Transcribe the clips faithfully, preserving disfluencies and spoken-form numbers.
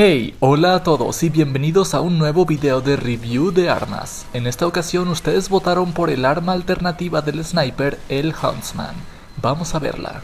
Hey, hola a todos y bienvenidos a un nuevo video de review de armas. En esta ocasión ustedes votaron por el arma alternativa del sniper, el Huntsman. Vamos a verla.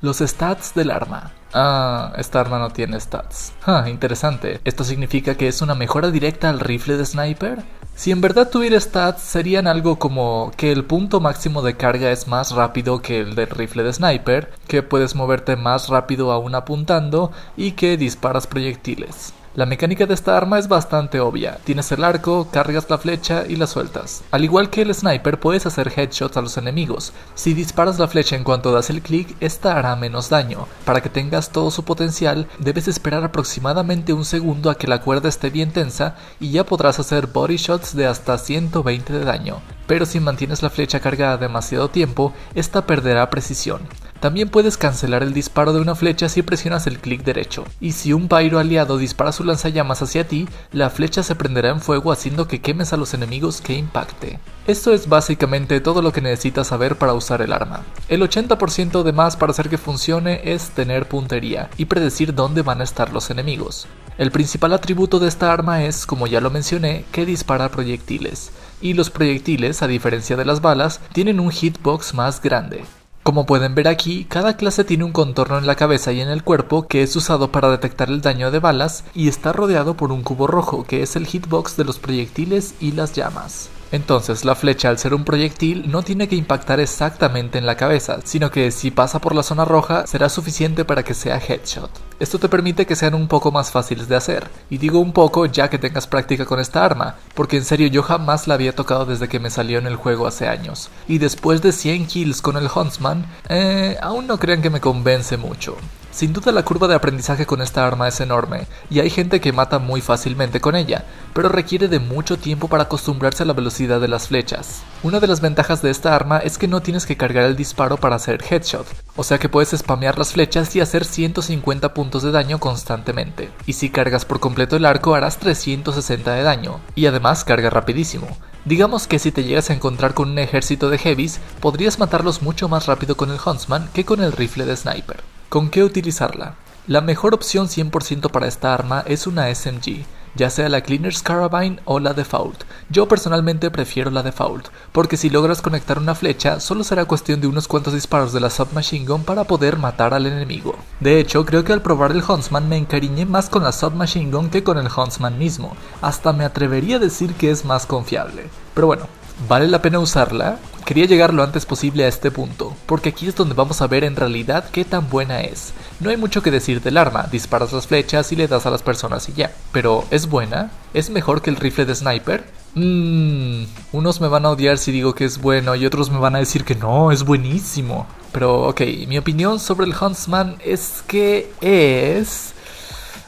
Los stats del arma. Ah, esta arma no tiene stats. Ah, interesante. ¿Esto significa que es una mejora directa al rifle de sniper? Si en verdad tuviera stats, serían algo como que el punto máximo de carga es más rápido que el del rifle de sniper, que puedes moverte más rápido aún apuntando y que disparas proyectiles. La mecánica de esta arma es bastante obvia, tienes el arco, cargas la flecha y la sueltas. Al igual que el sniper puedes hacer headshots a los enemigos, si disparas la flecha en cuanto das el clic, esta hará menos daño. Para que tengas todo su potencial, debes esperar aproximadamente un segundo a que la cuerda esté bien tensa y ya podrás hacer body shots de hasta ciento veinte de daño. Pero si mantienes la flecha cargada demasiado tiempo, esta perderá precisión. También puedes cancelar el disparo de una flecha si presionas el clic derecho, y si un pyro aliado dispara su lanzallamas hacia ti, la flecha se prenderá en fuego haciendo que quemes a los enemigos que impacte. Esto es básicamente todo lo que necesitas saber para usar el arma. El ochenta por ciento de más para hacer que funcione es tener puntería y predecir dónde van a estar los enemigos. El principal atributo de esta arma es, como ya lo mencioné, que dispara proyectiles, y los proyectiles, a diferencia de las balas, tienen un hitbox más grande. Como pueden ver aquí, cada clase tiene un contorno en la cabeza y en el cuerpo que es usado para detectar el daño de balas y está rodeado por un cubo rojo que es el hitbox de los proyectiles y las llamas. Entonces la flecha, al ser un proyectil, no tiene que impactar exactamente en la cabeza, sino que si pasa por la zona roja será suficiente para que sea headshot. Esto te permite que sean un poco más fáciles de hacer, y digo un poco ya que tengas práctica con esta arma, porque en serio yo jamás la había tocado desde que me salió en el juego hace años, y después de cien kills con el Huntsman, eh, aún no crean que me convence mucho. Sin duda la curva de aprendizaje con esta arma es enorme, y hay gente que mata muy fácilmente con ella, pero requiere de mucho tiempo para acostumbrarse a la velocidad de las flechas. Una de las ventajas de esta arma es que no tienes que cargar el disparo para hacer headshot, o sea que puedes spamear las flechas y hacer ciento cincuenta puntos de daño constantemente, y si cargas por completo el arco harás trescientos sesenta de daño, y además carga rapidísimo. Digamos que si te llegas a encontrar con un ejército de heavies, podrías matarlos mucho más rápido con el Huntsman que con el rifle de sniper. ¿Con qué utilizarla? La mejor opción cien por ciento para esta arma es una S M G, ya sea la Cleaner's Carbine o la Default. Yo personalmente prefiero la Default, porque si logras conectar una flecha, solo será cuestión de unos cuantos disparos de la Submachine Gun para poder matar al enemigo. De hecho, creo que al probar el Huntsman me encariñé más con la Submachine Gun que con el Huntsman mismo, hasta me atrevería a decir que es más confiable. Pero bueno, ¿vale la pena usarla? Quería llegar lo antes posible a este punto, porque aquí es donde vamos a ver en realidad qué tan buena es. No hay mucho que decir del arma, disparas las flechas y le das a las personas y ya. Pero, ¿es buena? ¿Es mejor que el rifle de sniper? Mmm, unos me van a odiar si digo que es bueno y otros me van a decir que no, es buenísimo. Pero, ok, mi opinión sobre el Huntsman es que es...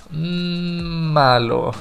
Mmm, malo.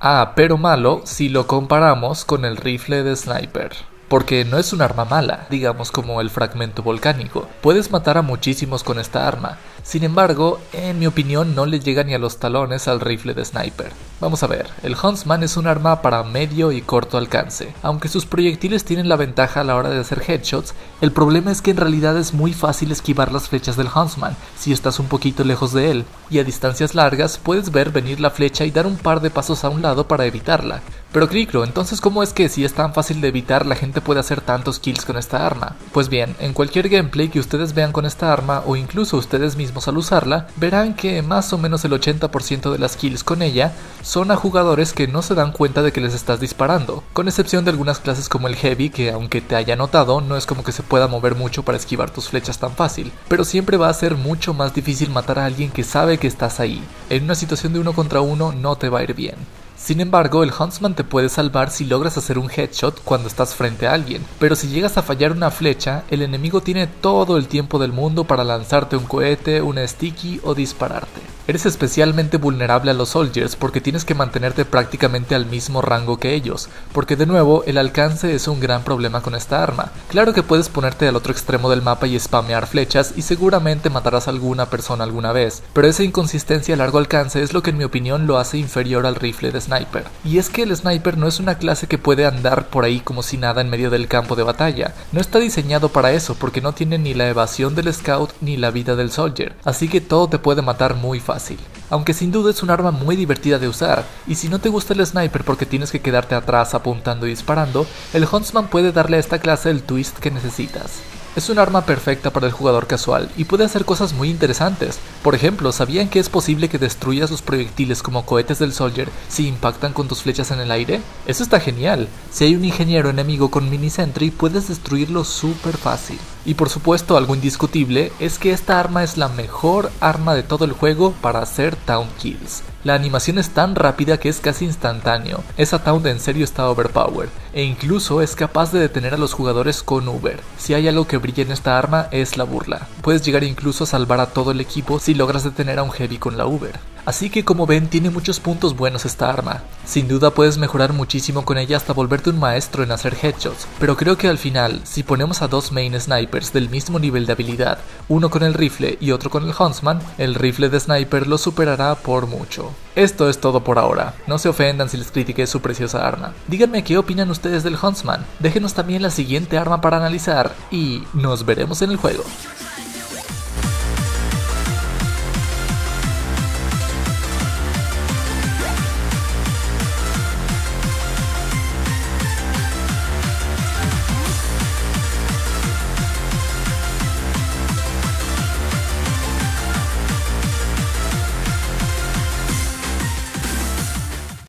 Ah, pero malo si lo comparamos con el rifle de sniper. Porque no es un arma mala, digamos como el fragmento volcánico. Puedes matar a muchísimos con esta arma. Sin embargo, en mi opinión no le llega ni a los talones al rifle de sniper. Vamos a ver, el Huntsman es un arma para medio y corto alcance. Aunque sus proyectiles tienen la ventaja a la hora de hacer headshots, el problema es que en realidad es muy fácil esquivar las flechas del Huntsman si estás un poquito lejos de él. Y a distancias largas puedes ver venir la flecha y dar un par de pasos a un lado para evitarla. Pero Cricro, entonces ¿cómo es que si es tan fácil de evitar la gente puede hacer tantos kills con esta arma? Pues bien, en cualquier gameplay que ustedes vean con esta arma o incluso ustedes mismos al usarla, verán que más o menos el ochenta por ciento de las kills con ella son a jugadores que no se dan cuenta de que les estás disparando, con excepción de algunas clases como el Heavy que aunque te haya notado no es como que se pueda mover mucho para esquivar tus flechas tan fácil, pero siempre va a ser mucho más difícil matar a alguien que sabe que estás ahí. En una situación de uno contra uno no te va a ir bien. Sin embargo, el Huntsman te puede salvar si logras hacer un headshot cuando estás frente a alguien, pero si llegas a fallar una flecha, el enemigo tiene todo el tiempo del mundo para lanzarte un cohete, una sticky o dispararte. Eres especialmente vulnerable a los soldiers porque tienes que mantenerte prácticamente al mismo rango que ellos, porque de nuevo el alcance es un gran problema con esta arma. Claro que puedes ponerte al otro extremo del mapa y spamear flechas y seguramente matarás a alguna persona alguna vez, pero esa inconsistencia a largo alcance es lo que en mi opinión lo hace inferior al rifle de sniper. Y es que el sniper no es una clase que puede andar por ahí como si nada en medio del campo de batalla, no está diseñado para eso porque no tiene ni la evasión del scout ni la vida del soldier, así que todo te puede matar muy fácil. Fácil. Aunque sin duda es un arma muy divertida de usar, y si no te gusta el sniper porque tienes que quedarte atrás apuntando y disparando, el Huntsman puede darle a esta clase el twist que necesitas. Es un arma perfecta para el jugador casual y puede hacer cosas muy interesantes. Por ejemplo, ¿sabían que es posible que destruyas los proyectiles como cohetes del Soldier si impactan con tus flechas en el aire? Eso está genial. Si hay un ingeniero enemigo con mini sentry, puedes destruirlo súper fácil. Y por supuesto, algo indiscutible es que esta arma es la mejor arma de todo el juego para hacer town kills. La animación es tan rápida que es casi instantáneo. Esa taunt en serio está overpowered, e incluso es capaz de detener a los jugadores con Uber. Si hay algo que brilla en esta arma es la burla. Puedes llegar incluso a salvar a todo el equipo si logras detener a un heavy con la Uber. Así que como ven, tiene muchos puntos buenos esta arma. Sin duda puedes mejorar muchísimo con ella hasta volverte un maestro en hacer headshots, pero creo que al final, si ponemos a dos main snipers del mismo nivel de habilidad, uno con el rifle y otro con el Huntsman, el rifle de sniper lo superará por mucho. Esto es todo por ahora, no se ofendan si les critiqué su preciosa arma. Díganme qué opinan ustedes del Huntsman, déjenos también la siguiente arma para analizar y nos veremos en el juego.